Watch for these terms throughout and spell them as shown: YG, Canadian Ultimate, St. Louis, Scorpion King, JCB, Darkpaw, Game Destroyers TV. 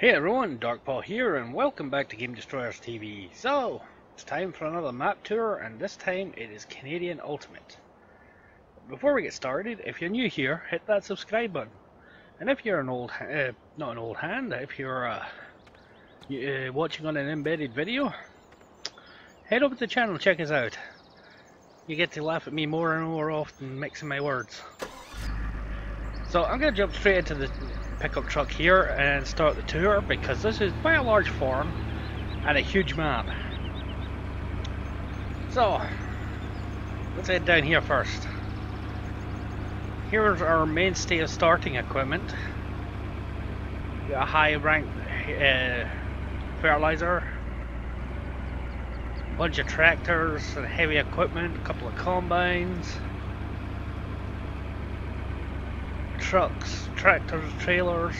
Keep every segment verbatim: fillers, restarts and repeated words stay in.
Hey everyone, Darkpaw here and welcome back to Game Destroyers T V. So, it's time for another map tour and this time it is Canadian Ultimate. Before we get started, if you're new here, hit that subscribe button. And if you're an old, uh, not an old hand, if you're uh, uh, watching on an embedded video, head over to the channel and check us out. You get to laugh at me more and more often mixing my words. So I'm going to jump straight into the pickup truck here and start the tour because this is quite a large farm and a huge map. So let's head down here first. Here's our mainstay of starting equipment. Got a high rank uh, fertilizer, a bunch of tractors and heavy equipment, a couple of combines, trucks, tractors, trailers.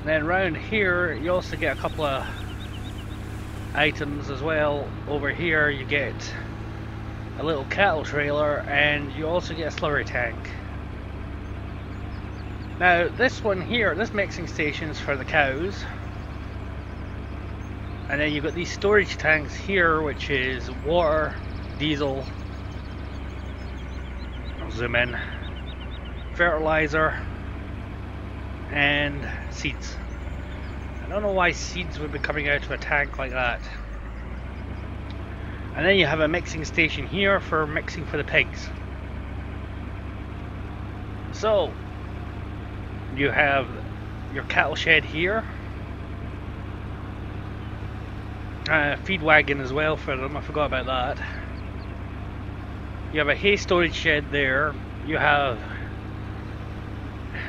And then around here you also get a couple of items as well. Over here you get a little cattle trailer and you also get a slurry tank. Now this one here, this mixing station is for the cows, and then you've got these storage tanks here which is water, diesel, I'll zoom in, fertilizer and seeds. I don't know why seeds would be coming out of a tank like that. And then you have a mixing station here for mixing for the pigs. So you have your cattle shed here, uh, feed wagon as well for them, I forgot about that. You have a hay storage shed there. You have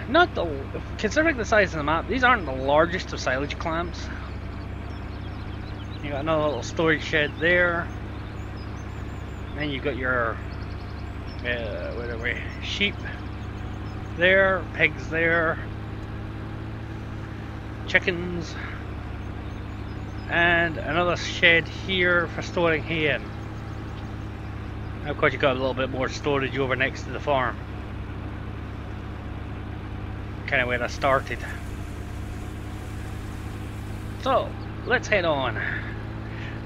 Not the considering the size of the map, these aren't the largest of silage clamps. You got another little storage shed there. Then you got your uh, what are we? Sheep there, pigs there, chickens, and another shed here for storing hay in. Of course, you got a little bit more storage over next to the farm. Kind of where I started. So let's head on.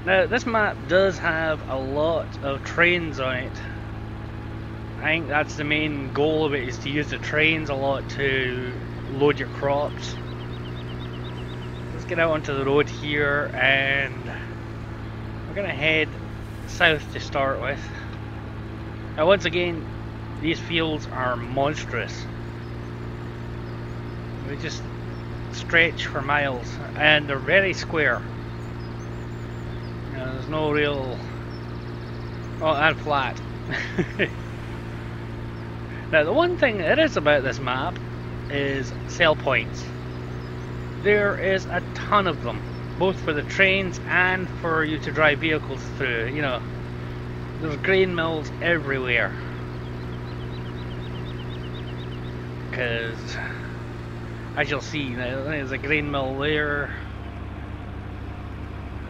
Now this map does have a lot of trains on it. I think that's the main goal of it, is to use the trains a lot to load your crops. Let's get out onto the road here and we're gonna head south to start with. Now once again, these fields are monstrous. They just stretch for miles and they're very square. You know, there's no real... oh, and flat. Now the one thing that is about this map is sell points. There is a ton of them, both for the trains and for you to drive vehicles through. You know, there's grain mills everywhere. Because as you'll see, there's a grain mill there,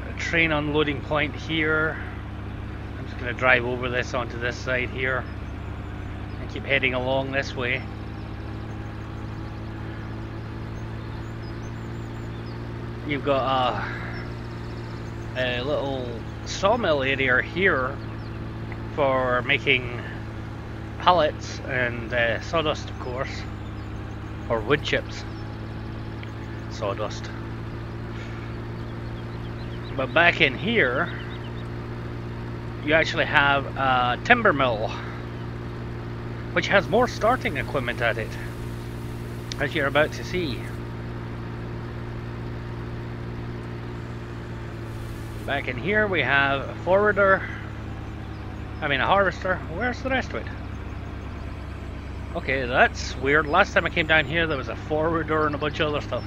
a train unloading point here. I'm just going to drive over this onto this side here and keep heading along this way. You've got a, a little sawmill area here for making pallets and uh, sawdust, of course, or wood chips. Sawdust. But back in here you actually have a timber mill which has more starting equipment at it, as you're about to see. Back in here we have a forwarder, I mean a harvester. Where's the rest of it? Okay, that's weird. Last time I came down here there was a forwarder and a bunch of other stuff.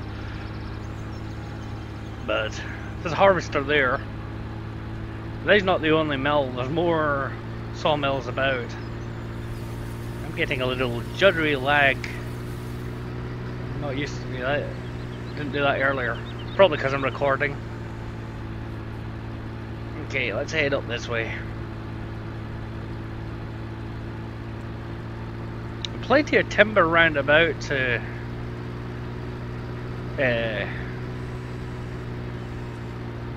But there's a harvester there. That's not the only mill, there's more sawmills about. I'm getting a little juddery lag. I'm not used to that. Didn't do that earlier. Probably because I'm recording. Okay, let's head up this way. Plenty of timber round about to uh,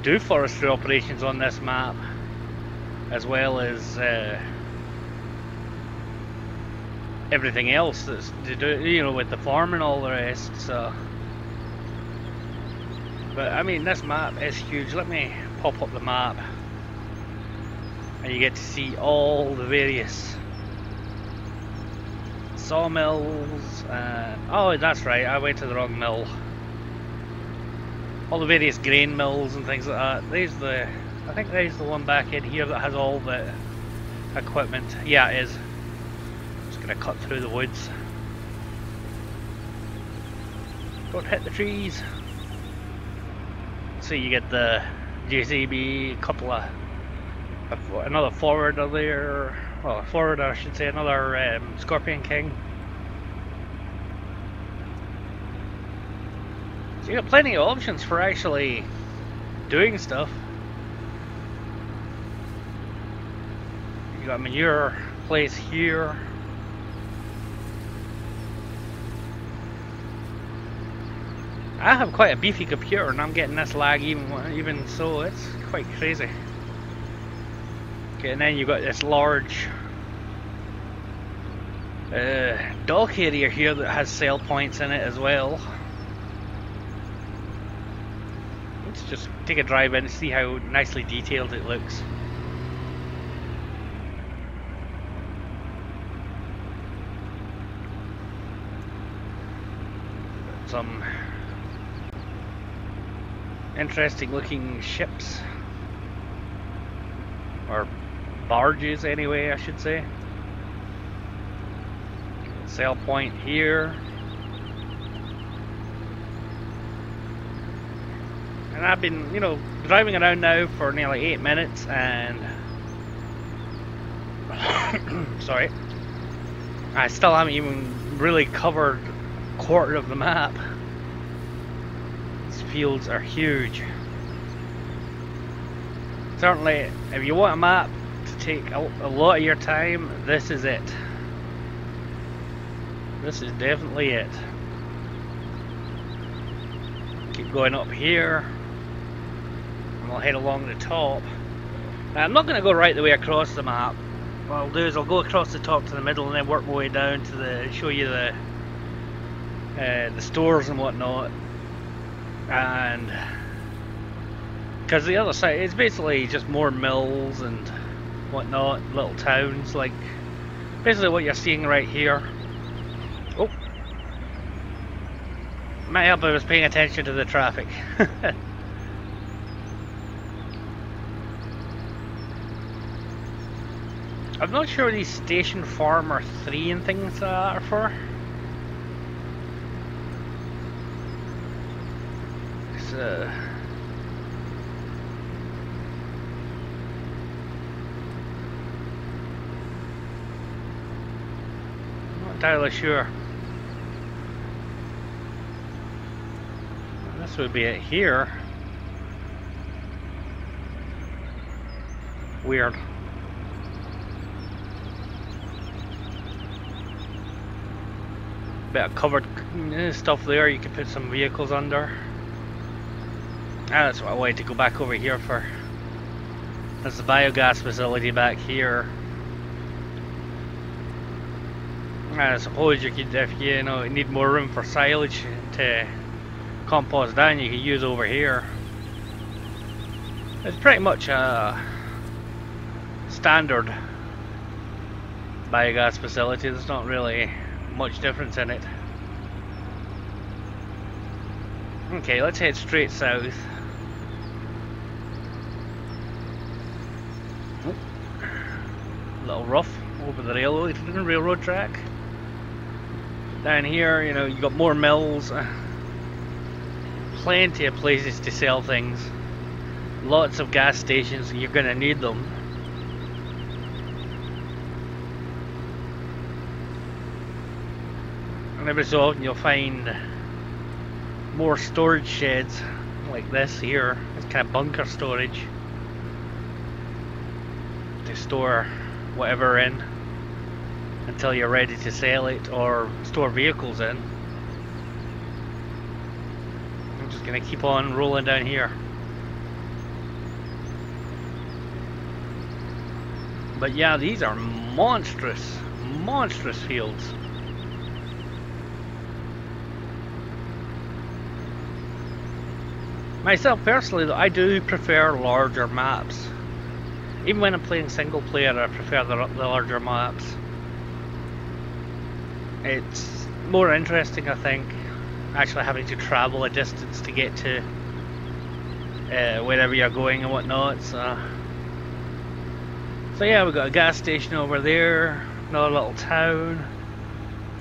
do forestry operations on this map, as well as uh, everything else that's to do, you know, with the farm and all the rest. So, but I mean, this map is huge. Let me pop up the map, and you get to see all the various sawmills. And, oh, that's right, I went to the wrong mill. All the various grain mills and things like that. There's the, I think there's the one back in here that has all the equipment. Yeah, it is. Just gonna cut through the woods. Don't hit the trees. So you get the J C B, a couple of, another forwarder there, well, a forwarder I should say, another um, Scorpion King. So you got plenty of options for actually doing stuff. You got a manure place here. I have quite a beefy computer, and I'm getting this lag even even so. It's quite crazy. Okay, and then you've got this large uh, dock area here that has sail points in it as well. Let's just take a drive in and see how nicely detailed it looks. Some interesting looking ships, or barges anyway I should say. Sail point here, and I've been, you know, driving around now for nearly eight minutes, and sorry, I still haven't even really covered a quarter of the map. Fields are huge. Certainly, if you want a map to take a, a lot of your time, this is it. This is definitely it. Keep going up here, and we'll head along the top. Now, I'm not going to go right the way across the map. What I'll do is I'll go across the top to the middle, and then work my way down to the show you the uh, the stores and whatnot. And because the other side is basically just more mills and whatnot, little towns, like basically what you're seeing right here. Oh, might help if I was paying attention to the traffic. I'm not sure what these station farmer three and things are for. Uh, not entirely sure. This would be it here. Weird. Bit of covered stuff there. You could put some vehicles under. Ah, that's what I wanted to go back over here for. There's the biogas facility back here. I suppose you could, if you, you know, need more room for silage to compost down, you could use over here. It's pretty much a standard biogas facility. There's not really much difference in it. Okay, let's head straight south. Oop. A little rough over the railroad, railroad track. Down here, you know, you've got more mills. Plenty of places to sell things. Lots of gas stations, you're going to need them. And every so often you'll find more storage sheds like this here. It's kind of bunker storage to store whatever in until you're ready to sell it or store vehicles in. Gonna keep on rolling down here. But yeah, these are monstrous, monstrous fields. Myself personally though, I do prefer larger maps. Even when I'm playing single player, I prefer the, the larger maps. It's more interesting, I think, actually having to travel a distance to get to uh, wherever you're going and whatnot. So. So yeah, we've got a gas station over there, another little town,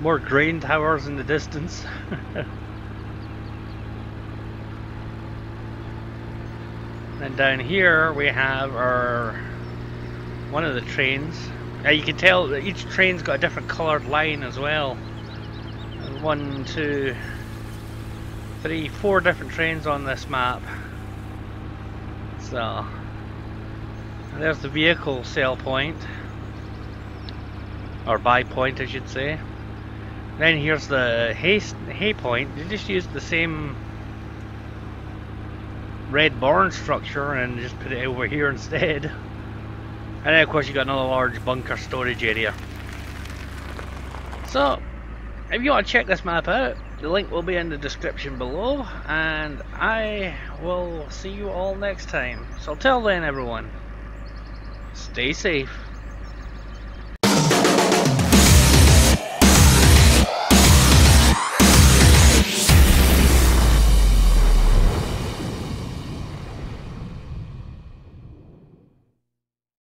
more grain towers in the distance. And down here we have our, one of the trains. Now you can tell that each train's got a different coloured line as well. One, two, three, four different trains on this map. So. There's the vehicle sale point, or buy point I should say. Then here's the hay, hay point. They just used the same red barn structure and just put it over here instead. And then of course you got another large bunker storage area. So if you want to check this map out, the link will be in the description below, and I will see you all next time. So till then everyone, stay safe.